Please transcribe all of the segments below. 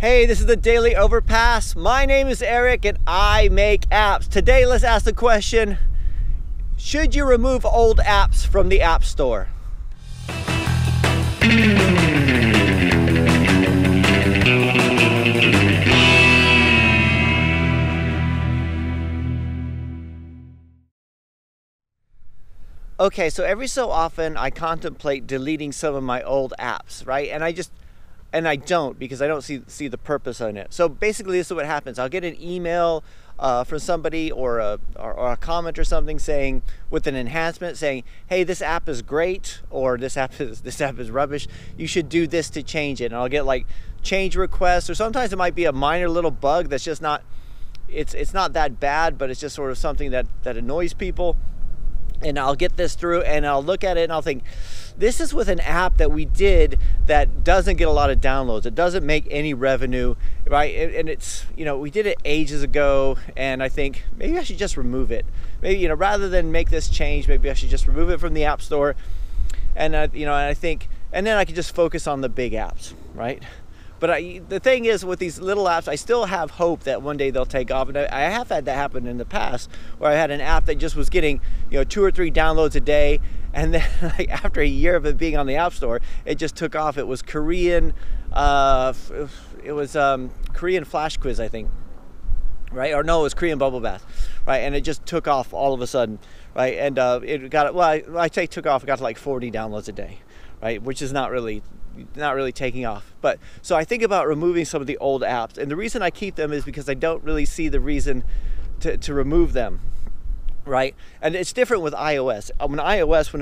Hey, this is the Daily Overpass. My name is Eric and I make apps. Today, let's ask the question, should you remove old apps from the App Store? Okay, so every so often I contemplate deleting some of my old apps, right? And I don't because I don't see the purpose on it. So basically this is what happens. I'll get an email from somebody or a comment or something saying, with an enhancement saying, hey, this app is great, or this app is rubbish. You should do this to change it. And I'll get like change requests, or sometimes it might be a minor little bug that's just not, it's not that bad, but it's just sort of something that annoys people. And I'll get this through and I'll look at it and I'll think, this is with an app that we did that doesn't get a lot of downloads. It doesn't make any revenue, right? And it's, you know, we did it ages ago, and I think maybe I should just remove it. Maybe, you know, rather than make this change, maybe I should just remove it from the App Store. And you know, and I think, and then I can just focus on the big apps, right? But the thing is, with these little apps, I still have hope that one day they'll take off. And I have had that happen in the past, where I had an app that just was getting, you know, 2 or 3 downloads a day, and then like, after a year of it being on the App Store, it just took off. It was Korean, Korean flash quiz, I think, right? Or no, it was Korean bubble bath, right? And it just took off all of a sudden, right? And it got, well, I say took off. It got to like 40 downloads a day, right? Which is not really taking off. But so I think about removing some of the old apps, and the reason I keep them is because I don't really see the reason to remove them, right? And it's different with iOS. When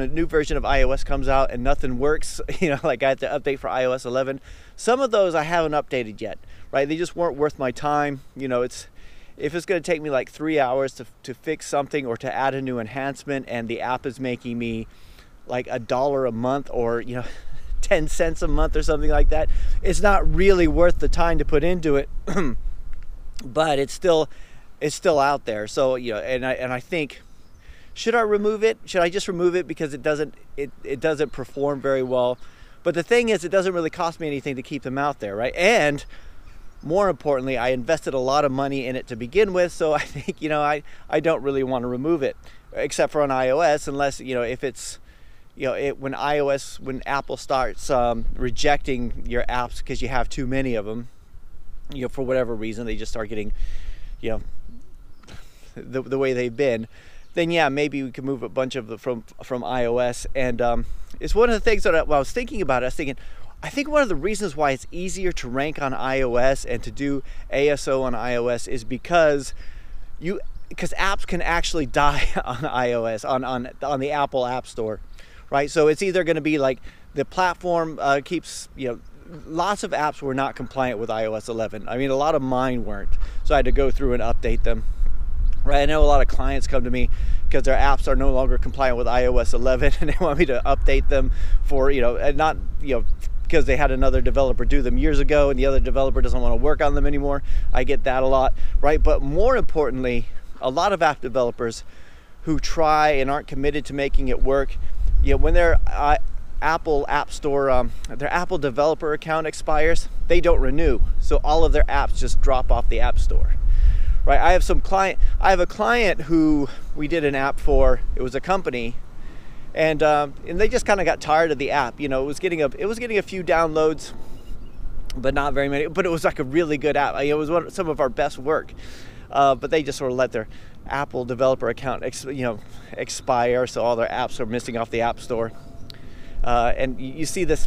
a new version of iOS comes out and nothing works, you know, like I had to update for iOS 11, some of those I haven't updated yet, right? They just weren't worth my time. You know, if it's going to take me like 3 hours to fix something or to add a new enhancement, and the app is making me like $1 a month, or, you know, 10 cents a month or something like that, it's not really worth the time to put into it. But it's still out there. So, you know, and I think, should I remove it? Should I just remove it because it doesn't perform very well? But the thing is, it doesn't really cost me anything to keep them out there, right? And more importantly, I invested a lot of money in it to begin with, so I think, you know, I don't really want to remove it, except for on iOS, unless, you know, if it's, you know, when Apple starts rejecting your apps because you have too many of them, you know, for whatever reason, they just start getting, you know, the way they've been, then yeah, maybe we can move a bunch of them from iOS. And it's one of the things that when I was thinking about it, I was thinking, I think one of the reasons why it's easier to rank on iOS and to do ASO on iOS is because apps can actually die on iOS, on the Apple App Store. Right, so it's either going to be like the platform keeps, you know, lots of apps were not compliant with iOS 11. I mean, a lot of mine weren't, so I had to go through and update them. Right, I know a lot of clients come to me because their apps are no longer compliant with iOS 11, and they want me to update them for, you know, and not, you know, because they had another developer do them years ago, and the other developer doesn't want to work on them anymore. I get that a lot, right? But more importantly, a lot of app developers who try and aren't committed to making it work, you know, when their Apple App Store, their Apple Developer account expires, they don't renew. So all of their apps just drop off the App Store, right? I have a client who we did an app for. It was a company, and they just kind of got tired of the app. You know, it was getting a few downloads, but not very many. But it was like a really good app. It was some of our best work. But they just sort of let their Apple Developer account expire, so all their apps are missing off the App Store, and you see this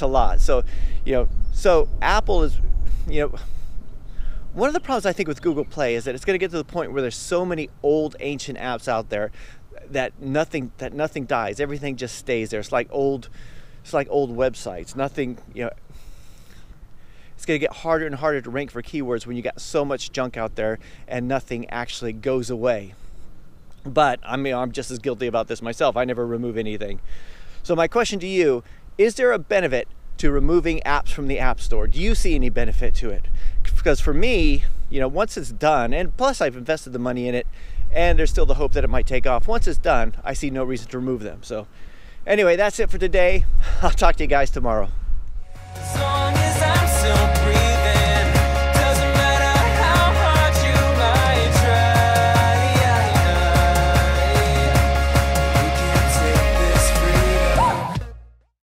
a lot. So, you know, so Apple is, you know, one of the problems I think with Google Play is that it's going to get to the point where there's so many old ancient apps out there that nothing dies, everything just stays there. It's like old websites. Nothing, you know. It's going to get harder and harder to rank for keywords when you got so much junk out there and nothing actually goes away. But I mean, I'm just as guilty about this myself. I never remove anything. So my question to you, is there a benefit to removing apps from the App Store? Do you see any benefit to it? Because for me, you know, once it's done, and plus I've invested the money in it, and there's still the hope that it might take off. Once it's done, I see no reason to remove them. So anyway, that's it for today. I'll talk to you guys tomorrow.